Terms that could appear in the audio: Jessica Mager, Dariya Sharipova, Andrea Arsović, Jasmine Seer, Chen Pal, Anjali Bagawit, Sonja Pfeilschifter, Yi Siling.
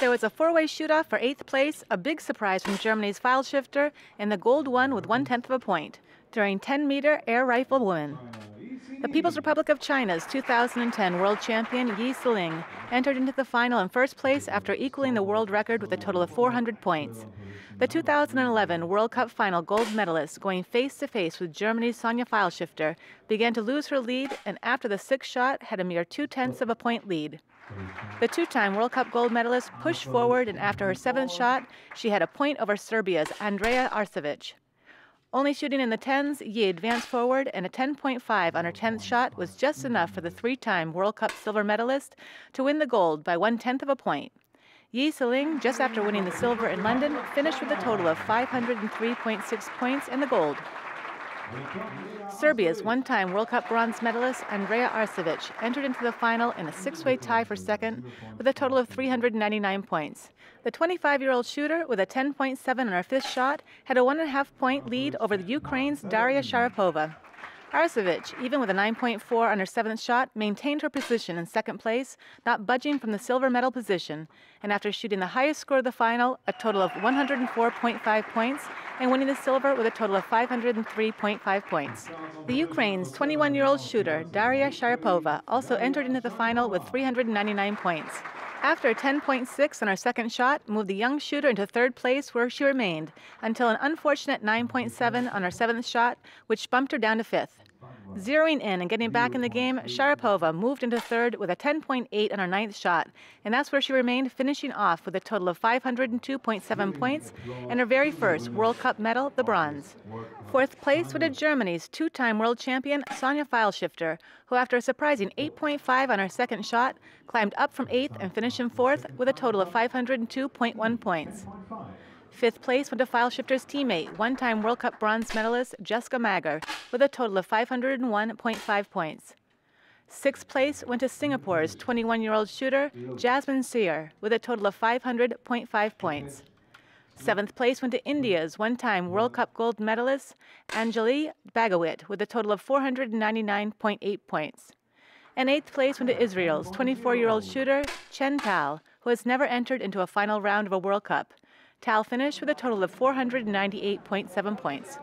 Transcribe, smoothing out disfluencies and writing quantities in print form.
There was a four-way shoot-off for 8th place, a big surprise from Germany's Pfeilschifter, and the gold won with 0.1 of a point during 10-meter air rifle women. The People's Republic of China's 2010 world champion Yi Siling entered into the final in first place after equaling the world record with a total of 400 points. The 2011 World Cup final gold medalist, going face-to-face with Germany's Sonja Pfeilschifter, began to lose her lead and after the sixth shot had a mere 0.2 of a point lead. The two-time World Cup gold medalist pushed forward and after her seventh shot, she had a point over Serbia's Andrea Arsović. Only shooting in the tens, Yi advanced forward, and a 10.5 on her 10th shot was just enough for the three-time World Cup silver medalist to win the gold by 0.1 of a point. Yi Siling, just after winning the silver in London, finished with a total of 503.6 points and the gold. Serbia's one-time World Cup bronze medalist Andrea Arsović entered into the final in a six-way tie for second with a total of 399 points. The 25-year-old shooter, with a 10.7 on her fifth shot, had a 1.5 point lead over the Ukraine's Dariya Sharipova. Arsović, even with a 9.4 on her seventh shot, maintained her position in second place, not budging from the silver medal position, and after shooting the highest score of the final, a total of 104.5 points, and winning the silver with a total of 503.5 points. The Ukraine's 21-year-old shooter, Dariya Sharipova, also entered into the final with 399 points. After a 10.6 on her second shot, moved the young shooter into third place where she remained until an unfortunate 9.7 on her seventh shot, which bumped her down to fifth. Zeroing in and getting back in the game, Sharipova moved into third with a 10.8 on her ninth shot, and that's where she remained, finishing off with a total of 502.7 points and her very first World Cup medal, the bronze. Fourth place went to Germany's two-time world champion Sonja Pfeilschifter, who after a surprising 8.5 on her second shot, climbed up from eighth and finished in fourth with a total of 502.1 points. Fifth place went to Pfeilschifter's teammate, one-time World Cup bronze medalist Jessica Mager, with a total of 501.5 points. Sixth place went to Singapore's 21-year-old shooter Jasmine Seer, with a total of 500.5 points. Seventh place went to India's one-time World Cup gold medalist Anjali Bagawit, with a total of 499.8 points. And eighth place went to Israel's 24-year-old shooter Chen Pal, who has never entered into a final round of a World Cup. Tal finished with a total of 498.7 points.